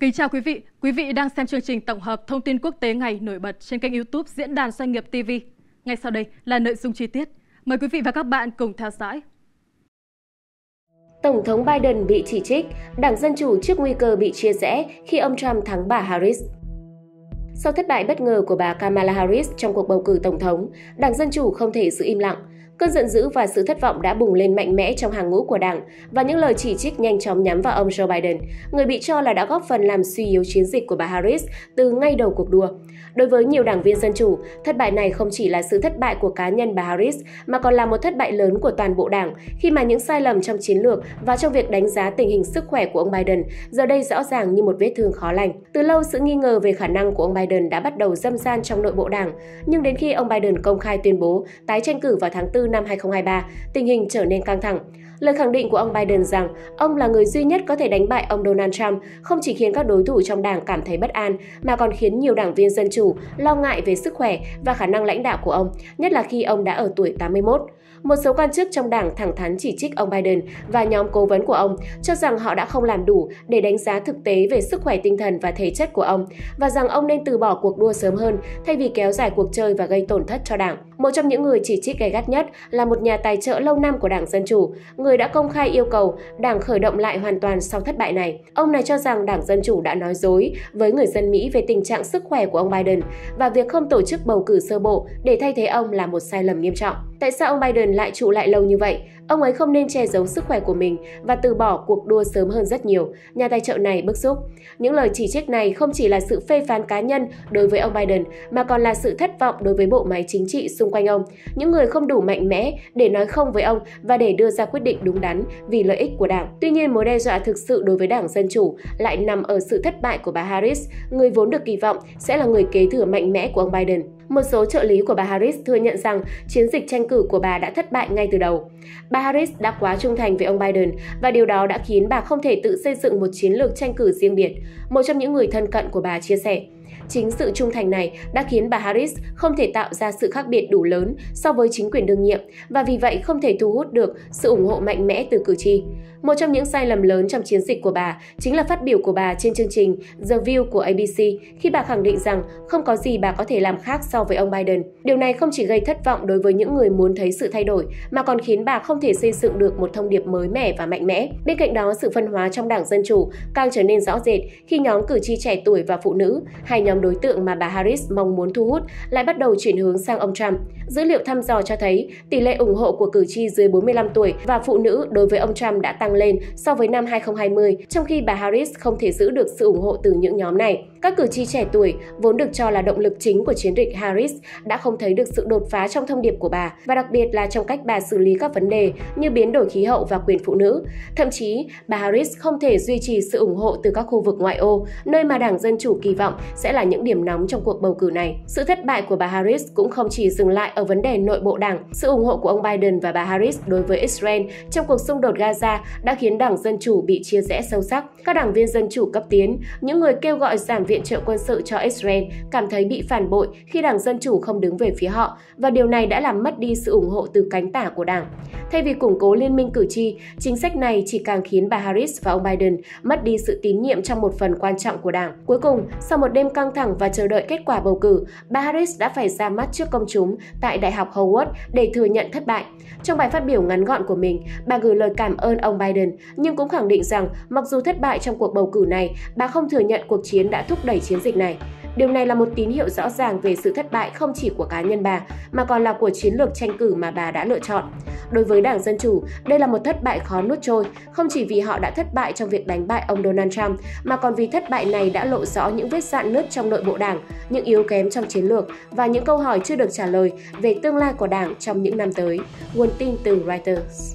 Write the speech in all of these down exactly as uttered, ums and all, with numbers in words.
Kính chào quý vị, quý vị đang xem chương trình tổng hợp thông tin quốc tế ngày nổi bật trên kênh YouTube Diễn đàn Doanh nghiệp ti vi. Ngay sau đây là nội dung chi tiết. Mời quý vị và các bạn cùng theo dõi. Tổng thống Biden bị chỉ trích, Đảng Dân chủ trước nguy cơ bị chia rẽ khi ông Trump thắng bà Harris. Sau thất bại bất ngờ của bà Kamala Harris trong cuộc bầu cử tổng thống, Đảng Dân chủ không thể giữ im lặng. Cơn giận dữ và sự thất vọng đã bùng lên mạnh mẽ trong hàng ngũ của đảng và những lời chỉ trích nhanh chóng nhắm vào ông Joe Biden, người bị cho là đã góp phần làm suy yếu chiến dịch của bà Harris từ ngay đầu cuộc đua. Đối với nhiều đảng viên Dân chủ, thất bại này không chỉ là sự thất bại của cá nhân bà Harris mà còn là một thất bại lớn của toàn bộ đảng khi mà những sai lầm trong chiến lược và trong việc đánh giá tình hình sức khỏe của ông Biden giờ đây rõ ràng như một vết thương khó lành. Từ lâu, sự nghi ngờ về khả năng của ông Biden đã bắt đầu râm ran trong nội bộ đảng, nhưng đến khi ông Biden công khai tuyên bố tái tranh cử vào tháng tư năm hai không hai ba, tình hình trở nên căng thẳng. Lời khẳng định của ông Biden rằng ông là người duy nhất có thể đánh bại ông Donald Trump không chỉ khiến các đối thủ trong đảng cảm thấy bất an mà còn khiến nhiều đảng viên Dân chủ lo ngại về sức khỏe và khả năng lãnh đạo của ông, nhất là khi ông đã ở tuổi tám mươi mốt. Một số quan chức trong đảng thẳng thắn chỉ trích ông Biden và nhóm cố vấn của ông, cho rằng họ đã không làm đủ để đánh giá thực tế về sức khỏe tinh thần và thể chất của ông và rằng ông nên từ bỏ cuộc đua sớm hơn thay vì kéo dài cuộc chơi và gây tổn thất cho đảng. Một trong những người chỉ trích gay gắt nhất là một nhà tài trợ lâu năm của Đảng Dân chủ, người đã công khai yêu cầu đảng khởi động lại hoàn toàn sau thất bại này. Ông này cho rằng Đảng Dân chủ đã nói dối với người dân Mỹ về tình trạng sức khỏe của ông Biden và việc không tổ chức bầu cử sơ bộ để thay thế ông là một sai lầm nghiêm trọng. Tại sao ông Biden lại trụ lại lâu như vậy? Ông ấy không nên che giấu sức khỏe của mình và từ bỏ cuộc đua sớm hơn rất nhiều, nhà tài trợ này bức xúc. Những lời chỉ trích này không chỉ là sự phê phán cá nhân đối với ông Biden mà còn là sự thất vọng đối với bộ máy chính trị xung quanh ông, những người không đủ mạnh mẽ để nói không với ông và để đưa ra quyết định đúng đắn vì lợi ích của đảng. Tuy nhiên, mối đe dọa thực sự đối với Đảng Dân chủ lại nằm ở sự thất bại của bà Harris, người vốn được kỳ vọng sẽ là người kế thừa mạnh mẽ của ông Biden. Một số trợ lý của bà Harris thừa nhận rằng chiến dịch tranh cử của bà đã thất bại ngay từ đầu. Bà Harris đã quá trung thành với ông Biden và điều đó đã khiến bà không thể tự xây dựng một chiến lược tranh cử riêng biệt, một trong những người thân cận của bà chia sẻ. Chính sự trung thành này đã khiến bà Harris không thể tạo ra sự khác biệt đủ lớn so với chính quyền đương nhiệm và vì vậy không thể thu hút được sự ủng hộ mạnh mẽ từ cử tri. Một trong những sai lầm lớn trong chiến dịch của bà chính là phát biểu của bà trên chương trình The View của A B C khi bà khẳng định rằng không có gì bà có thể làm khác so với ông Biden. Điều này không chỉ gây thất vọng đối với những người muốn thấy sự thay đổi mà còn khiến bà không thể xây dựng được một thông điệp mới mẻ và mạnh mẽ. Bên cạnh đó, sự phân hóa trong Đảng Dân chủ càng trở nên rõ rệt khi nhóm cử tri trẻ tuổi và phụ nữ, hai nhóm đối tượng mà bà Harris mong muốn thu hút, lại bắt đầu chuyển hướng sang ông Trump. Dữ liệu thăm dò cho thấy tỷ lệ ủng hộ của cử tri dưới bốn mươi lăm tuổi và phụ nữ đối với ông Trump đã tăng lên so với năm hai không hai không, trong khi bà Harris không thể giữ được sự ủng hộ từ những nhóm này. Các cử tri trẻ tuổi, vốn được cho là động lực chính của chiến dịch Harris, đã không thấy được sự đột phá trong thông điệp của bà và đặc biệt là trong cách bà xử lý các vấn đề như biến đổi khí hậu và quyền phụ nữ. Thậm chí, bà Harris không thể duy trì sự ủng hộ từ các khu vực ngoại ô, nơi mà Đảng Dân chủ kỳ vọng sẽ là những điểm nóng trong cuộc bầu cử này. Sự thất bại của bà Harris cũng không chỉ dừng lại ở vấn đề nội bộ đảng. Sự ủng hộ của ông Biden và bà Harris đối với Israel trong cuộc xung đột Gaza đã khiến Đảng Dân chủ bị chia rẽ sâu sắc. Các đảng viên Dân chủ cấp tiến, những người kêu gọi giảm viện trợ quân sự cho Israel, cảm thấy bị phản bội khi Đảng Dân chủ không đứng về phía họ và điều này đã làm mất đi sự ủng hộ từ cánh tả của đảng. Thay vì củng cố liên minh cử tri, chính sách này chỉ càng khiến bà Harris và ông Biden mất đi sự tín nhiệm trong một phần quan trọng của đảng. Cuối cùng, sau một đêm căng thẳng và chờ đợi kết quả bầu cử, bà Harris đã phải ra mắt trước công chúng tại Đại học Howard để thừa nhận thất bại. Trong bài phát biểu ngắn gọn của mình, bà gửi lời cảm ơn ông Biden Biden, nhưng cũng khẳng định rằng mặc dù thất bại trong cuộc bầu cử này, bà không thừa nhận cuộc chiến đã thúc đẩy chiến dịch này. Điều này là một tín hiệu rõ ràng về sự thất bại không chỉ của cá nhân bà, mà còn là của chiến lược tranh cử mà bà đã lựa chọn. Đối với Đảng Dân chủ, đây là một thất bại khó nuốt trôi, không chỉ vì họ đã thất bại trong việc đánh bại ông Donald Trump, mà còn vì thất bại này đã lộ rõ những vết rạn nứt trong nội bộ đảng, những yếu kém trong chiến lược và những câu hỏi chưa được trả lời về tương lai của đảng trong những năm tới. Nguồn tin từ Reuters.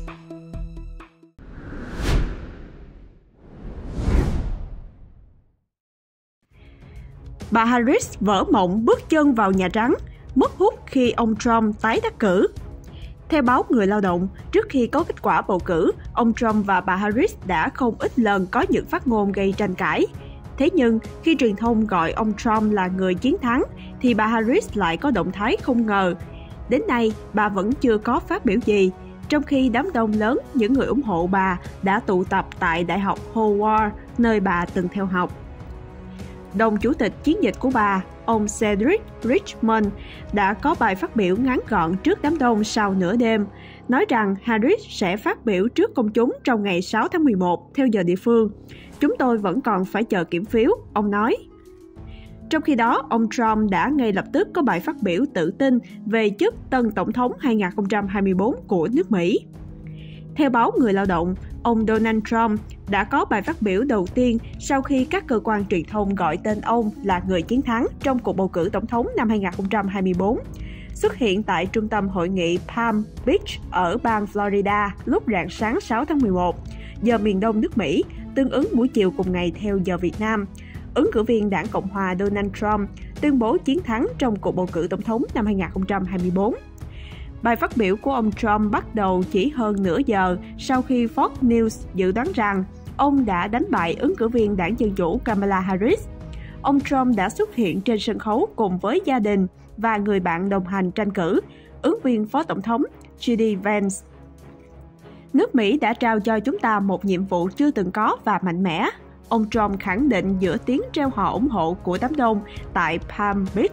Bà Harris vỡ mộng bước chân vào Nhà Trắng, mất hút khi ông Trump tái đắc cử. Theo báo Người lao động, trước khi có kết quả bầu cử, ông Trump và bà Harris đã không ít lần có những phát ngôn gây tranh cãi. Thế nhưng, khi truyền thông gọi ông Trump là người chiến thắng, thì bà Harris lại có động thái không ngờ. Đến nay, bà vẫn chưa có phát biểu gì, trong khi đám đông lớn những người ủng hộ bà đã tụ tập tại Đại học Howard, nơi bà từng theo học. đồng chủ tịch chiến dịch của bà, ông Cedric Richmond, đã có bài phát biểu ngắn gọn trước đám đông sau nửa đêm, nói rằng Harris sẽ phát biểu trước công chúng trong ngày sáu tháng mười một theo giờ địa phương. Chúng tôi vẫn còn phải chờ kiểm phiếu, ông nói. Trong khi đó, ông Trump đã ngay lập tức có bài phát biểu tự tin về chức tân tổng thống hai không hai tư của nước Mỹ. Theo báo Người Lao động, ông Donald Trump đã có bài phát biểu đầu tiên sau khi các cơ quan truyền thông gọi tên ông là người chiến thắng trong cuộc bầu cử tổng thống năm hai không hai tư, xuất hiện tại trung tâm hội nghị Palm Beach ở bang Florida lúc rạng sáng sáu tháng mười một, giờ miền đông nước Mỹ, tương ứng buổi chiều cùng ngày theo giờ Việt Nam. Ứng cử viên đảng Cộng hòa Donald Trump tuyên bố chiến thắng trong cuộc bầu cử tổng thống năm hai không hai tư. Bài phát biểu của ông Trump bắt đầu chỉ hơn nửa giờ sau khi Fox News dự đoán rằng ông đã đánh bại ứng cử viên đảng Dân chủ Kamala Harris. Ông Trump đã xuất hiện trên sân khấu cùng với gia đình và người bạn đồng hành tranh cử, ứng viên phó tổng thống gi đi Vance. Nước Mỹ đã trao cho chúng ta một nhiệm vụ chưa từng có và mạnh mẽ, ông Trump khẳng định giữa tiếng reo hò ủng hộ của đám đông tại Palm Beach.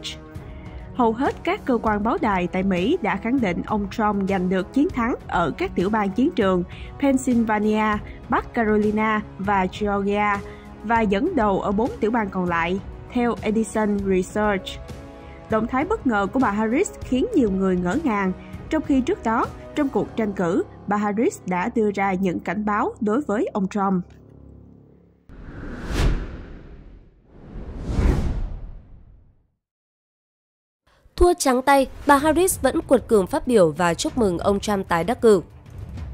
Hầu hết các cơ quan báo đài tại Mỹ đã khẳng định ông Trump giành được chiến thắng ở các tiểu bang chiến trường Pennsylvania, Bắc Carolina và Georgia và dẫn đầu ở bốn tiểu bang còn lại, theo Edison Research. Động thái bất ngờ của bà Harris khiến nhiều người ngỡ ngàng, trong khi trước đó, trong cuộc tranh cử, bà Harris đã đưa ra những cảnh báo đối với ông Trump. Thua trắng tay, bà Harris vẫn quật cường phát biểu và chúc mừng ông Trump tái đắc cử.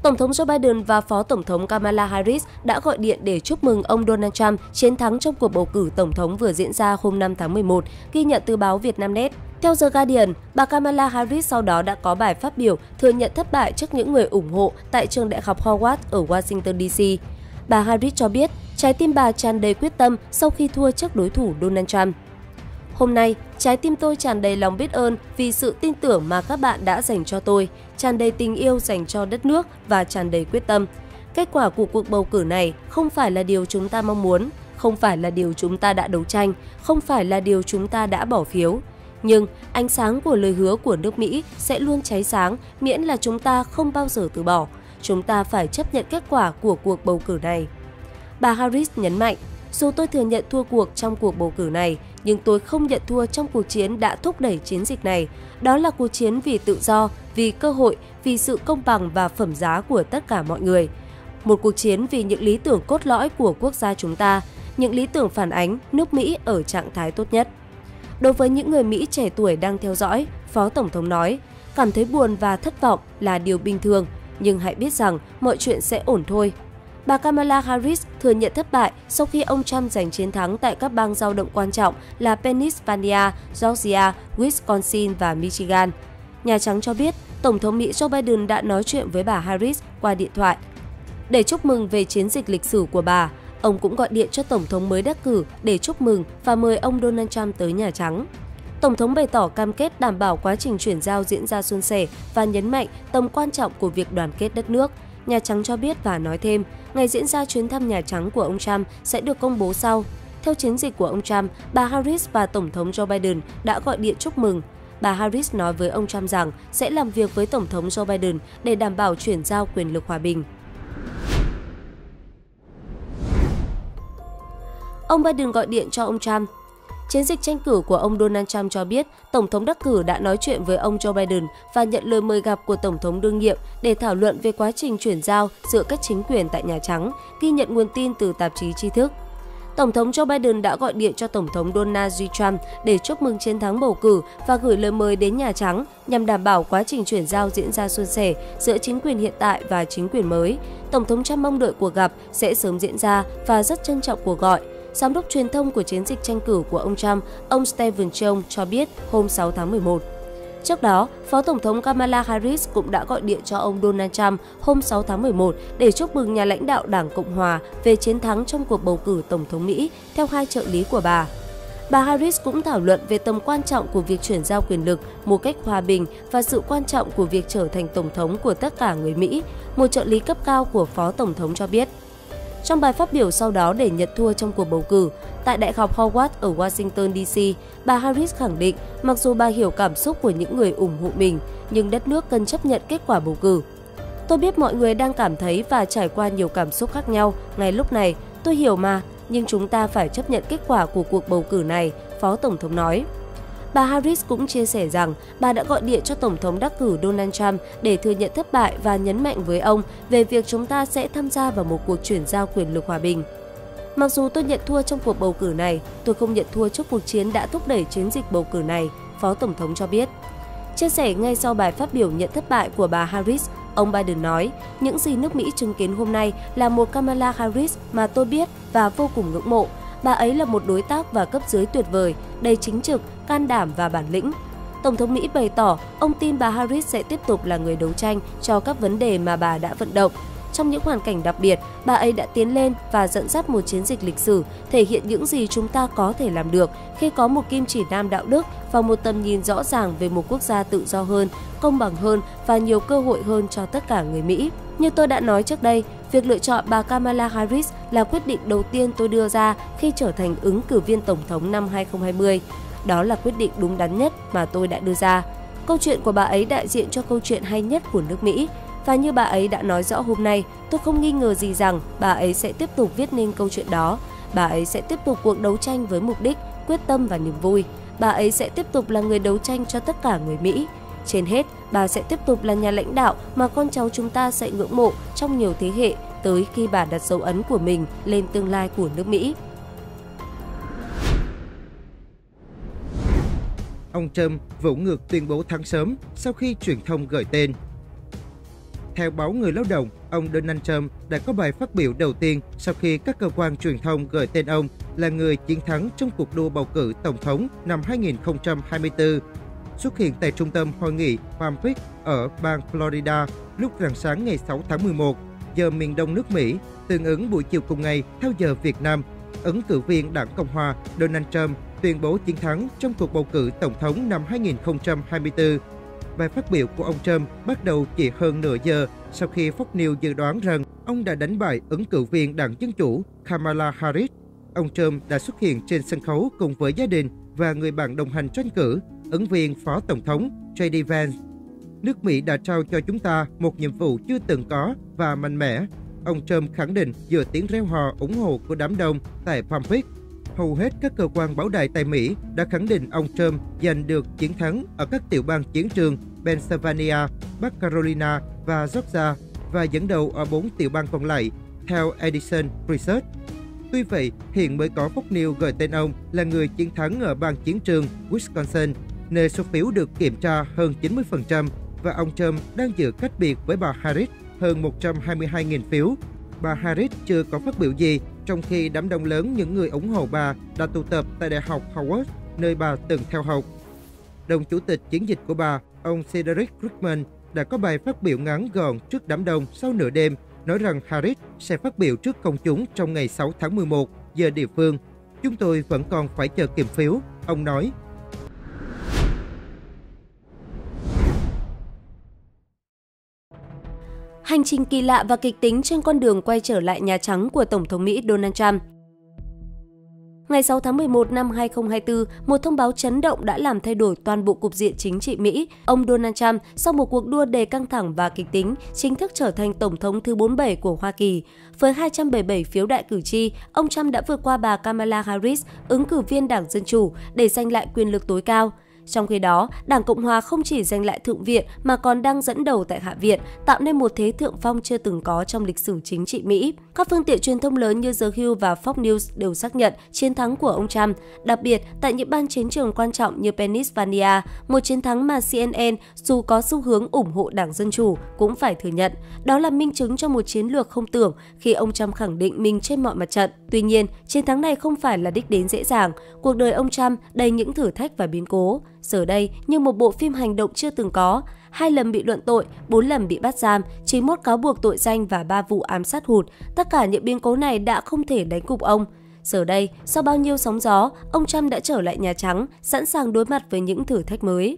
Tổng thống Joe Biden và Phó Tổng thống Kamala Harris đã gọi điện để chúc mừng ông Donald Trump chiến thắng trong cuộc bầu cử Tổng thống vừa diễn ra hôm năm tháng mười một, ghi nhận từ báo Vietnamnet. Theo The Guardian, bà Kamala Harris sau đó đã có bài phát biểu thừa nhận thất bại trước những người ủng hộ tại trường đại học Howard ở Washington đê xê. Bà Harris cho biết trái tim bà tràn đầy quyết tâm sau khi thua trước đối thủ Donald Trump. Hôm nay, trái tim tôi tràn đầy lòng biết ơn vì sự tin tưởng mà các bạn đã dành cho tôi, tràn đầy tình yêu dành cho đất nước và tràn đầy quyết tâm. Kết quả của cuộc bầu cử này không phải là điều chúng ta mong muốn, không phải là điều chúng ta đã đấu tranh, không phải là điều chúng ta đã bỏ phiếu. Nhưng ánh sáng của lời hứa của nước Mỹ sẽ luôn cháy sáng miễn là chúng ta không bao giờ từ bỏ. Chúng ta phải chấp nhận kết quả của cuộc bầu cử này. Bà Harris nhấn mạnh, dù tôi thừa nhận thua cuộc trong cuộc bầu cử này, nhưng tôi không nhận thua trong cuộc chiến đã thúc đẩy chiến dịch này. Đó là cuộc chiến vì tự do, vì cơ hội, vì sự công bằng và phẩm giá của tất cả mọi người. Một cuộc chiến vì những lý tưởng cốt lõi của quốc gia chúng ta, những lý tưởng phản ánh nước Mỹ ở trạng thái tốt nhất. Đối với những người Mỹ trẻ tuổi đang theo dõi, Phó Tổng thống nói, cảm thấy buồn và thất vọng là điều bình thường, nhưng hãy biết rằng mọi chuyện sẽ ổn thôi. Bà Kamala Harris thừa nhận thất bại sau khi ông Trump giành chiến thắng tại các bang dao động quan trọng là Pennsylvania, Georgia, Wisconsin và Michigan. Nhà Trắng cho biết Tổng thống Mỹ Joe Biden đã nói chuyện với bà Harris qua điện thoại. Để chúc mừng về chiến dịch lịch sử của bà, ông cũng gọi điện cho Tổng thống mới đắc cử để chúc mừng và mời ông Donald Trump tới Nhà Trắng. Tổng thống bày tỏ cam kết đảm bảo quá trình chuyển giao diễn ra suôn sẻ và nhấn mạnh tầm quan trọng của việc đoàn kết đất nước. Nhà Trắng cho biết và nói thêm, ngày diễn ra chuyến thăm Nhà Trắng của ông Trump sẽ được công bố sau. Theo chiến dịch của ông Trump, bà Harris và Tổng thống Joe Biden đã gọi điện chúc mừng. Bà Harris nói với ông Trump rằng sẽ làm việc với Tổng thống Joe Biden để đảm bảo chuyển giao quyền lực hòa bình. Ông Biden gọi điện cho ông Trump. Chiến dịch tranh cử của ông Donald Trump cho biết Tổng thống đắc cử đã nói chuyện với ông Joe Biden và nhận lời mời gặp của Tổng thống đương nhiệm để thảo luận về quá trình chuyển giao giữa các chính quyền tại Nhà Trắng, ghi nhận nguồn tin từ tạp chí Tri Thức. Tổng thống Joe Biden đã gọi điện cho Tổng thống Donald Trump để chúc mừng chiến thắng bầu cử và gửi lời mời đến Nhà Trắng nhằm đảm bảo quá trình chuyển giao diễn ra suôn sẻ giữa chính quyền hiện tại và chính quyền mới. Tổng thống Trump mong đợi cuộc gặp sẽ sớm diễn ra và rất trân trọng cuộc gọi. Giám đốc truyền thông của chiến dịch tranh cử của ông Trump, ông Stephen Chung cho biết hôm sáu tháng mười một. Trước đó, Phó Tổng thống Kamala Harris cũng đã gọi điện cho ông Donald Trump hôm sáu tháng mười một để chúc mừng nhà lãnh đạo Đảng Cộng hòa về chiến thắng trong cuộc bầu cử Tổng thống Mỹ theo hai trợ lý của bà. Bà Harris cũng thảo luận về tầm quan trọng của việc chuyển giao quyền lực một cách hòa bình và sự quan trọng của việc trở thành Tổng thống của tất cả người Mỹ, một trợ lý cấp cao của Phó Tổng thống cho biết. trong bài phát biểu sau đó để nhận thua trong cuộc bầu cử. Tại Đại học Howard ở Washington đê xê, bà Harris khẳng định mặc dù bà hiểu cảm xúc của những người ủng hộ mình, nhưng đất nước cần chấp nhận kết quả bầu cử. Tôi biết mọi người đang cảm thấy và trải qua nhiều cảm xúc khác nhau ngay lúc này, tôi hiểu mà, nhưng chúng ta phải chấp nhận kết quả của cuộc bầu cử này, Phó Tổng thống nói. Bà Harris cũng chia sẻ rằng bà đã gọi điện cho Tổng thống đắc cử Donald Trump để thừa nhận thất bại và nhấn mạnh với ông về việc chúng ta sẽ tham gia vào một cuộc chuyển giao quyền lực hòa bình. Mặc dù tôi nhận thua trong cuộc bầu cử này, tôi không nhận thua trước cuộc chiến đã thúc đẩy chiến dịch bầu cử này, Phó Tổng thống cho biết. Chia sẻ ngay sau bài phát biểu nhận thất bại của bà Harris, ông Biden nói, những gì nước Mỹ chứng kiến hôm nay là một Kamala Harris mà tôi biết và vô cùng ngưỡng mộ. Bà ấy là một đối tác và cấp dưới tuyệt vời, đầy chính trực, can đảm và bản lĩnh. Tổng thống Mỹ bày tỏ ông tin bà Harris sẽ tiếp tục là người đấu tranh cho các vấn đề mà bà đã vận động. Trong những hoàn cảnh đặc biệt, bà ấy đã tiến lên và dẫn dắt một chiến dịch lịch sử, thể hiện những gì chúng ta có thể làm được khi có một kim chỉ nam đạo đức và một tầm nhìn rõ ràng về một quốc gia tự do hơn, công bằng hơn và nhiều cơ hội hơn cho tất cả người Mỹ. Như tôi đã nói trước đây, việc lựa chọn bà Kamala Harris là quyết định đầu tiên tôi đưa ra khi trở thành ứng cử viên Tổng thống năm hai không hai không. Đó là quyết định đúng đắn nhất mà tôi đã đưa ra. Câu chuyện của bà ấy đại diện cho câu chuyện hay nhất của nước Mỹ. Và như bà ấy đã nói rõ hôm nay, tôi không nghi ngờ gì rằng bà ấy sẽ tiếp tục viết nên câu chuyện đó. Bà ấy sẽ tiếp tục cuộc đấu tranh với mục đích, quyết tâm và niềm vui. Bà ấy sẽ tiếp tục là người đấu tranh cho tất cả người Mỹ. Trên hết, bà sẽ tiếp tục là nhà lãnh đạo mà con cháu chúng ta sẽ ngưỡng mộ trong nhiều thế hệ tới khi bà đặt dấu ấn của mình lên tương lai của nước Mỹ. Ông Trump vỗ ngược tuyên bố thắng sớm sau khi truyền thông gửi tên. Theo báo Người Lao động, ông Donald Trump đã có bài phát biểu đầu tiên sau khi các cơ quan truyền thông gửi tên ông là người chiến thắng trong cuộc đua bầu cử Tổng thống năm hai nghìn không trăm hai mươi tư. Xuất hiện tại trung tâm hội nghị Palm Beach ở bang Florida lúc rạng sáng ngày sáu tháng mười một, giờ miền đông nước Mỹ, tương ứng buổi chiều cùng ngày theo giờ Việt Nam, ứng cử viên Đảng Cộng hòa Donald Trump tuyên bố chiến thắng trong cuộc bầu cử Tổng thống năm hai nghìn không trăm hai mươi tư. Bài phát biểu của ông Trump bắt đầu chỉ hơn nửa giờ sau khi Fox News dự đoán rằng ông đã đánh bại ứng cử viên Đảng Dân chủ Kamala Harris. Ông Trump đã xuất hiện trên sân khấu cùng với gia đình và người bạn đồng hành tranh cử, ứng viên Phó Tổng thống J D Vance. Nước Mỹ đã trao cho chúng ta một nhiệm vụ chưa từng có và mạnh mẽ, ông Trump khẳng định giữa tiếng reo hò ủng hộ của đám đông tại Palm Beach. Hầu hết các cơ quan báo đài tại Mỹ đã khẳng định ông Trump giành được chiến thắng ở các tiểu bang chiến trường Pennsylvania, Bắc Carolina và Georgia và dẫn đầu ở bốn tiểu bang còn lại, theo Edison Research. Tuy vậy, hiện mới có Fox News gọi tên ông là người chiến thắng ở bang chiến trường Wisconsin, nơi số phiếu được kiểm tra hơn chín mươi phần trăm và ông Trump đang giữ cách biệt với bà Harris hơn một trăm hai mươi hai nghìn phiếu. Bà Harris chưa có phát biểu gì, trong khi đám đông lớn những người ủng hộ bà đã tụ tập tại Đại học Howard, nơi bà từng theo học. Đồng chủ tịch chiến dịch của bà, ông Cedric Richmond, đã có bài phát biểu ngắn gọn trước đám đông sau nửa đêm, nói rằng Harris sẽ phát biểu trước công chúng trong ngày sáu tháng mười một, giờ địa phương. Chúng tôi vẫn còn phải chờ kiểm phiếu, ông nói. Hành trình kỳ lạ và kịch tính trên con đường quay trở lại Nhà Trắng của Tổng thống Mỹ Donald Trump. Ngày sáu tháng mười một năm hai nghìn không trăm hai mươi tư, một thông báo chấn động đã làm thay đổi toàn bộ cục diện chính trị Mỹ. Ông Donald Trump, sau một cuộc đua đầy căng thẳng và kịch tính, chính thức trở thành Tổng thống thứ bốn mươi bảy của Hoa Kỳ. Với hai trăm bảy mươi bảy phiếu đại cử tri, ông Trump đã vượt qua bà Kamala Harris, ứng cử viên Đảng Dân chủ, để giành lại quyền lực tối cao. Trong khi đó, Đảng Cộng hòa không chỉ giành lại Thượng viện mà còn đang dẫn đầu tại Hạ viện, tạo nên một thế thượng phong chưa từng có trong lịch sử chính trị Mỹ. Các phương tiện truyền thông lớn như The Hill và Fox News đều xác nhận chiến thắng của ông Trump, đặc biệt tại những bang chiến trường quan trọng như Pennsylvania, một chiến thắng mà xê en en dù có xu hướng ủng hộ Đảng Dân chủ cũng phải thừa nhận. Đó là minh chứng cho một chiến lược không tưởng khi ông Trump khẳng định mình trên mọi mặt trận. Tuy nhiên, chiến thắng này không phải là đích đến dễ dàng. Cuộc đời ông Trump đầy những thử thách và biến cố. Giờ đây, như một bộ phim hành động chưa từng có, hai lần bị luận tội, bốn lần bị bắt giam, chín mươi mốt cáo buộc tội danh và ba vụ ám sát hụt, tất cả những biến cố này đã không thể đánh gục ông. Giờ đây, sau bao nhiêu sóng gió, ông Trump đã trở lại Nhà Trắng, sẵn sàng đối mặt với những thử thách mới.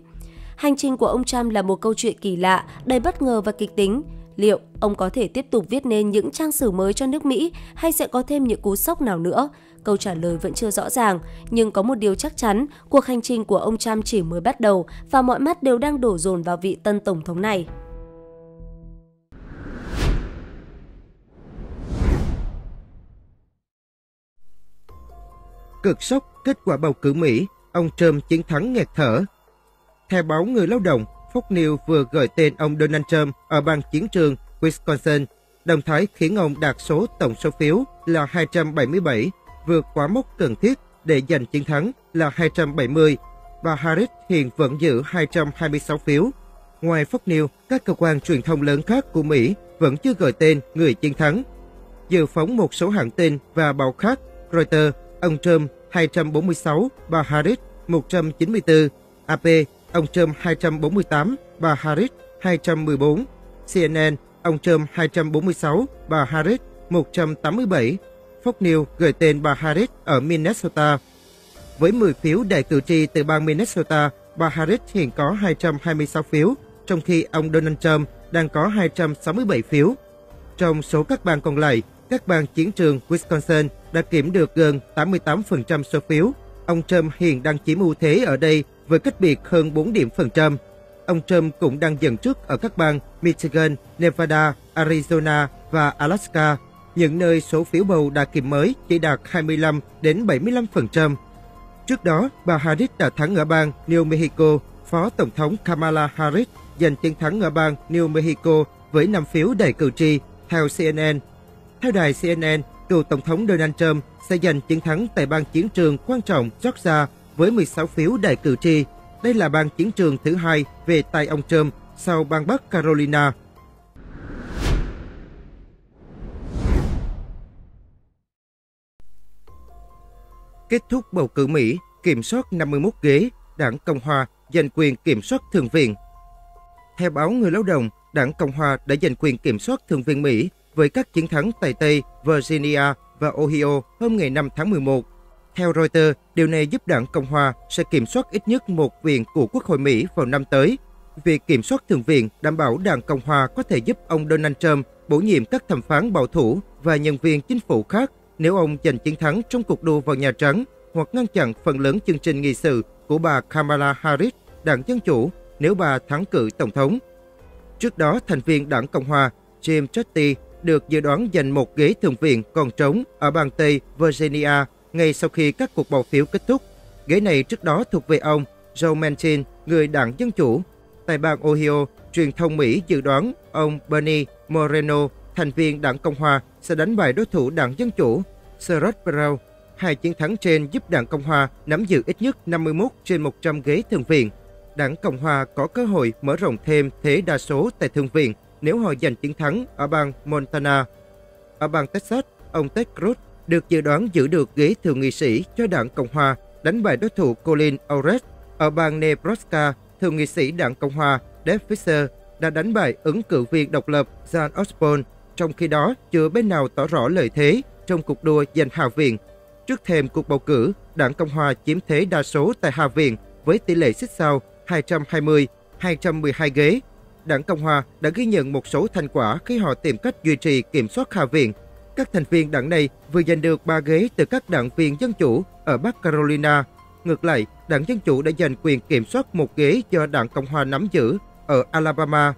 Hành trình của ông Trump là một câu chuyện kỳ lạ, đầy bất ngờ và kịch tính. liệu ông có thể tiếp tục viết nên những trang sử mới cho nước Mỹ hay sẽ có thêm những cú sốc nào nữa? Câu trả lời vẫn chưa rõ ràng, nhưng có một điều chắc chắn, cuộc hành trình của ông Trump chỉ mới bắt đầu và mọi mắt đều đang đổ dồn vào vị tân tổng thống này. Cực sốc kết quả bầu cử Mỹ, ông Trump chiến thắng nghẹt thở. Theo báo Người Lao động, Fox News vừa gọi tên ông Donald Trump ở bang chiến trường Wisconsin, động thái khiến ông đạt số tổng số phiếu là hai trăm bảy mươi bảy, vượt quá mốc cần thiết để giành chiến thắng là hai trăm bảy mươi, và Harris hiện vẫn giữ hai trăm hai mươi sáu phiếu. Ngoài Fox News, các cơ quan truyền thông lớn khác của Mỹ vẫn chưa gọi tên người chiến thắng. Dự phóng một số hãng tin và báo khác, Reuters, ông Trump hai trăm bốn mươi sáu, bà Harris một trăm chín mươi tư, a pê, ông Trump hai trăm bốn mươi tám, bà Harris hai trăm mười bốn, xê en en, ông Trump hai trăm bốn mươi sáu, bà Harris một trăm tám mươi bảy, Fox News gửi tên bà Harris ở Minnesota. Với mười phiếu đại cử tri từ bang Minnesota, bà Harris hiện có hai trăm hai mươi sáu phiếu, trong khi ông Donald Trump đang có hai trăm sáu mươi bảy phiếu. Trong số các bang còn lại, các bang chiến trường Wisconsin đã kiểm được gần tám mươi tám phần trăm số phiếu. Ông Trump hiện đang chiếm ưu thế ở đây với cách biệt hơn bốn điểm phần trăm. Ông Trump cũng đang dẫn trước ở các bang Michigan, Nevada, Arizona và Alaska, những nơi số phiếu bầu đã kiểm mới chỉ đạt hai mươi lăm đến bảy mươi lăm phần trăm. Trước đó, bà Harris đã thắng ở bang New Mexico, Phó Tổng thống Kamala Harris giành chiến thắng ở bang New Mexico với năm phiếu đại cử tri, theo xê en en. Theo đài xê en en, cựu Tổng thống Donald Trump sẽ giành chiến thắng tại bang chiến trường quan trọng Georgia với mười sáu phiếu đại cử tri. Đây là bang chiến trường thứ hai về tay ông Trump sau bang Bắc Carolina. Kết thúc bầu cử Mỹ, kiểm soát năm mươi mốt ghế, Đảng Cộng Hòa giành quyền kiểm soát Thượng viện. Theo báo Người Lao động, Đảng Cộng Hòa đã giành quyền kiểm soát Thượng viện Mỹ với các chiến thắng tại Tây Virginia và Ohio hôm ngày năm tháng mười một. Theo Reuters, điều này giúp Đảng Cộng Hòa sẽ kiểm soát ít nhất một viện của Quốc hội Mỹ vào năm tới. Việc kiểm soát Thượng viện đảm bảo Đảng Cộng Hòa có thể giúp ông Donald Trump bổ nhiệm các thẩm phán bảo thủ và nhân viên chính phủ khác nếu ông giành chiến thắng trong cuộc đua vào Nhà Trắng, hoặc ngăn chặn phần lớn chương trình nghị sự của bà Kamala Harris, Đảng Dân chủ, nếu bà thắng cử Tổng thống. Trước đó, thành viên Đảng Cộng Hòa James Chutty được dự đoán giành một ghế Thượng viện còn trống ở bang Tây Virginia ngay sau khi các cuộc bỏ phiếu kết thúc. Ghế này trước đó thuộc về ông Joe Manchin, người Đảng Dân chủ. Tại bang Ohio, truyền thông Mỹ dự đoán ông Bernie Moreno, thành viên Đảng Cộng Hòa, sẽ đánh bại đối thủ Đảng Dân chủ Sherrod Brown. Hai chiến thắng trên giúp Đảng Cộng Hòa nắm giữ ít nhất năm mươi mốt trên một trăm ghế Thượng viện. Đảng Cộng Hòa có cơ hội mở rộng thêm thế đa số tại Thượng viện nếu họ giành chiến thắng ở bang Montana. Ở bang Texas, ông Ted Cruz được dự đoán giữ được ghế thượng nghị sĩ cho Đảng Cộng Hòa, đánh bại đối thủ Colin Oret. Ở bang Nebraska, thượng nghị sĩ Đảng Cộng Hòa Deb Fischer đã đánh bại ứng cử viên độc lập Jan Osborne, trong khi đó chưa bên nào tỏ rõ lợi thế trong cuộc đua giành Hạ viện. Trước thềm cuộc bầu cử, Đảng Cộng Hòa chiếm thế đa số tại Hạ viện với tỷ lệ xích sao hai trăm hai mươi, hai trăm mười hai ghế. Đảng Cộng Hòa đã ghi nhận một số thành quả khi họ tìm cách duy trì kiểm soát Hạ viện. Các thành viên đảng này vừa giành được ba ghế từ các đảng viên Dân chủ ở Bắc Carolina. Ngược lại, Đảng Dân chủ đã giành quyền kiểm soát một ghế do Đảng Cộng Hòa nắm giữ ở Alabama.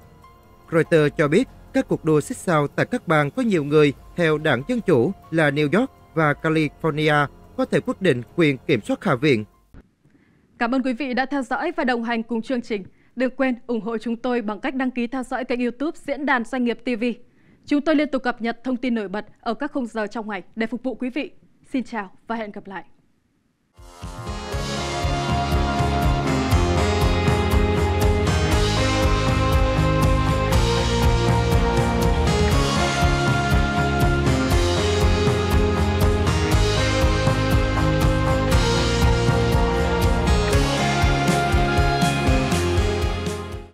Reuters cho biết các cuộc đua xích sao tại các bang có nhiều người theo Đảng Dân chủ là New York và California có thể quyết định quyền kiểm soát Hạ viện. Cảm ơn quý vị đã theo dõi và đồng hành cùng chương trình. Đừng quên ủng hộ chúng tôi bằng cách đăng ký theo dõi kênh YouTube Diễn đàn Doanh nghiệp ti vi. Chúng tôi liên tục cập nhật thông tin nổi bật ở các khung giờ trong ngày để phục vụ quý vị. Xin chào và hẹn gặp lại!